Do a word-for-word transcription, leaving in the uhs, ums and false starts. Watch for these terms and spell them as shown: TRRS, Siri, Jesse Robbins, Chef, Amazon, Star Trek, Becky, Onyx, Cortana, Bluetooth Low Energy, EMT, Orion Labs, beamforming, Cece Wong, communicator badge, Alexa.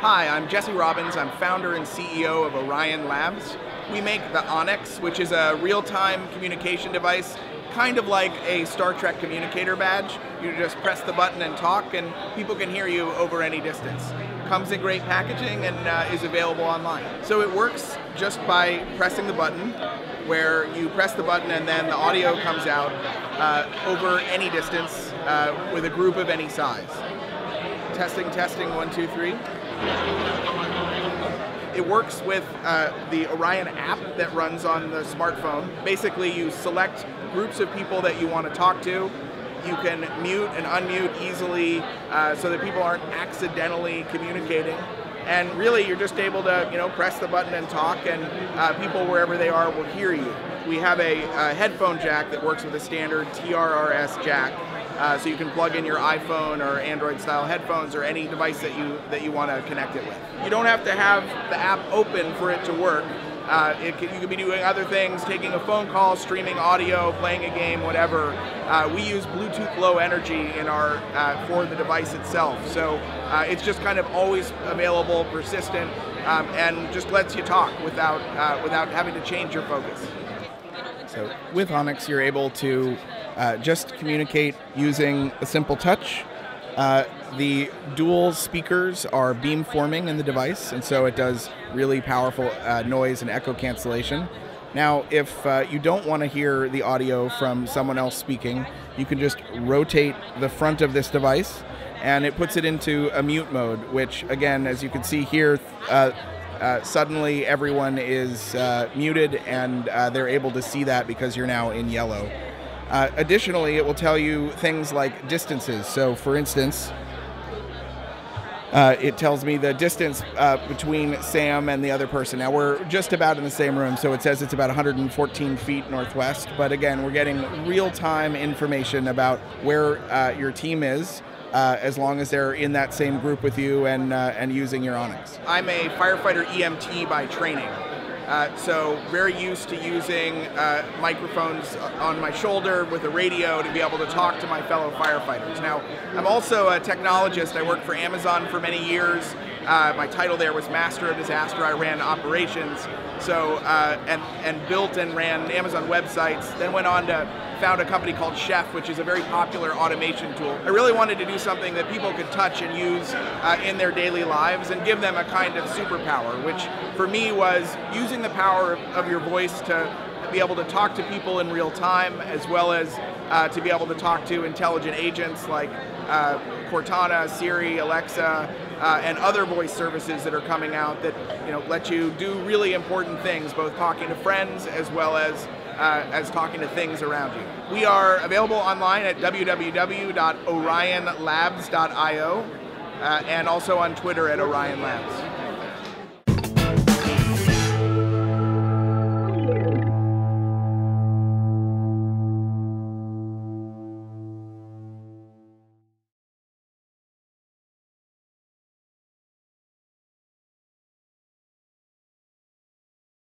Hi, I'm Jesse Robbins. I'm founder and C E O of Orion Labs. We make the Onyx, which is a real-time communication device, kind of like a Star Trek communicator badge. You just press the button and talk, and people can hear you over any distance. Comes in great packaging and uh, is available online. So it works just by pressing the button, where you press the button and then the audio comes out uh, over any distance uh, with a group of any size. Testing, testing, one, two, three. It works with uh, the Orion app that runs on the smartphone. Basically, you select groups of people that you want to talk to. You can mute and unmute easily uh, so that people aren't accidentally communicating. And really, you're just able to, you know, press the button and talk, and uh, people wherever they are will hear you. We have a, a headphone jack that works with a standard T R R S jack, uh, so you can plug in your iPhone or Android-style headphones or any device that you that you want to connect it with. You don't have to have the app open for it to work. Uh, it can, you can be doing other things, taking a phone call, streaming audio, playing a game, whatever. Uh, we use Bluetooth Low Energy in our uh, for the device itself, so uh, it's just kind of always available, persistent, um, and just lets you talk without uh, without having to change your focus. So with Onyx, you're able to uh, just communicate using a simple touch. Uh, the dual speakers are beamforming in the device, and so it does really powerful uh, noise and echo cancellation. Now, if uh, you don't want to hear the audio from someone else speaking, you can just rotate the front of this device, and it puts it into a mute mode, which, again, as you can see here, uh, uh, suddenly everyone is uh, muted, and uh, they're able to see that because you're now in yellow. Uh, additionally, it will tell you things like distances. So, for instance, uh, it tells me the distance uh, between Sam and the other person. Now, we're just about in the same room, so it says it's about one hundred fourteen feet northwest. But again, we're getting real-time information about where uh, your team is, uh, as long as they're in that same group with you and, uh, and using your Onyx. I'm a firefighter E M T by training. Uh, so very used to using uh, microphones on my shoulder with a radio to be able to talk to my fellow firefighters. Now, I'm also a technologist. I worked for Amazon for many years. Uh, my title there was Master of Disaster. I ran operations, so uh, and, and built and ran Amazon websites, then went on to found a company called Chef, which is a very popular automation tool. I really wanted to do something that people could touch and use uh, in their daily lives and give them a kind of superpower, which for me was using the power of your voice to be able to talk to people in real time, as well as uh, to be able to talk to intelligent agents like uh, Cortana, Siri, Alexa, uh, and other voice services that are coming out that, you know, let you do really important things, both talking to friends as well as uh, as talking to things around you. We are available online at w w w dot orion labs dot i o uh, and also on Twitter at Orion Labs.